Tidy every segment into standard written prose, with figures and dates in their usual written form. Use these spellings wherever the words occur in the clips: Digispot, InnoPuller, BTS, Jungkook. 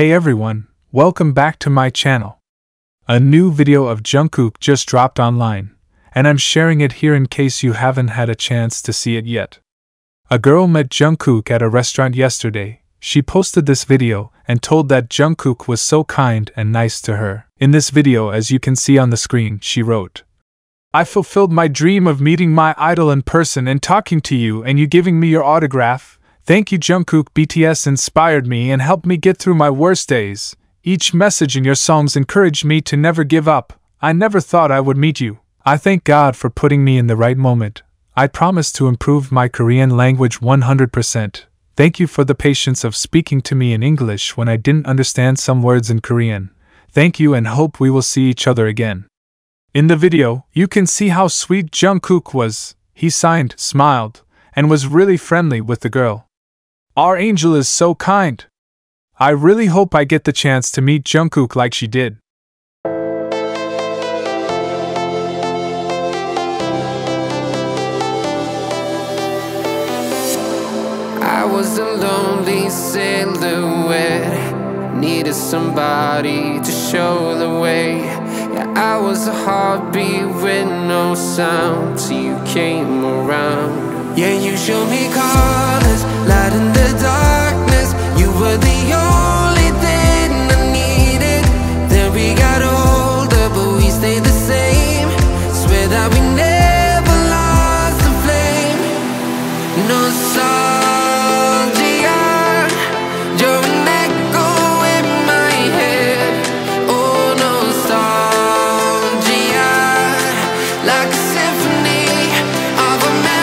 Hey everyone, welcome back to my channel. A new video of Jungkook just dropped online, and I'm sharing it here in case you haven't had a chance to see it yet. A girl met Jungkook at a restaurant yesterday. She posted this video and told that Jungkook was so kind and nice to her. In this video, as you can see on the screen, she wrote, "I fulfilled my dream of meeting my idol in person and talking to you and you giving me your autograph. Thank you Jungkook, BTS inspired me and helped me get through my worst days. Each message in your songs encouraged me to never give up. I never thought I would meet you. I thank God for putting me in the right moment. I promise to improve my Korean language 100%. Thank you for the patience of speaking to me in English when I didn't understand some words in Korean. Thank you and hope we will see each other again." In the video, you can see how sweet Jungkook was. He signed, smiled, and was really friendly with the girl. Our angel is so kind. I really hope I get the chance to meet Jungkook like she did. I was a lonely silhouette, needed somebody to show the way. Yeah, I was a heartbeat with no sound till you came around. Yeah, you show me colors, light in the darkness. You were the only thing I needed. Then we got older, but we stayed the same. Swear that we never lost the flame. Nostalgia, you're an echo in my head. Oh, nostalgia, like a symphony of a memory.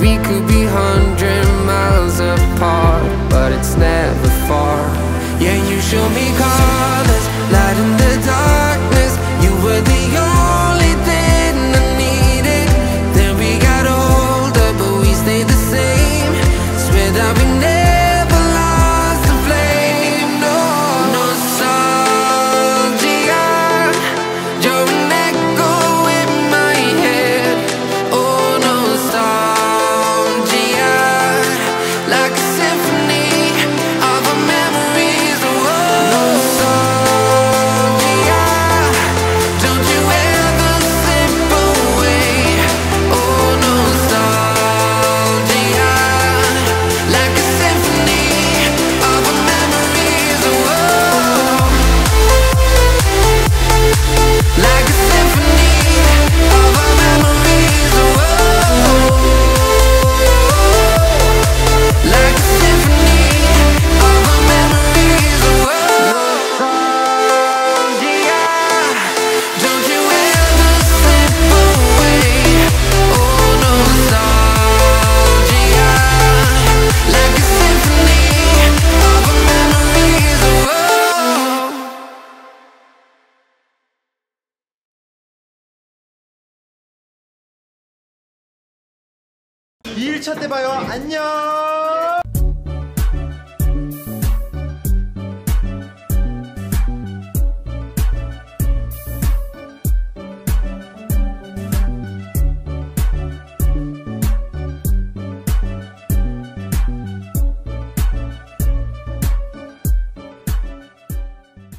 We could be 100 miles apart, but it's never far. Yeah, you show me colors, light in the darkness. You were the only thing I needed. Then we got older, but we stayed the same. Swear that we never lost the flame. No, nostalgia, you're an echo in my head. Oh, nostalgia, like a symphony of our memories. Oh, nostalgia, don't you ever slip away. Oh, nostalgia, like a symphony of our memories. Oh, like a symphony of our memories. Oh, like a symphony of our memories. Nostalgia, don't you ever slip away. Oh, nostalgia, like a symphony of our memories. Oh. (2일차 때 봐요. 안녕.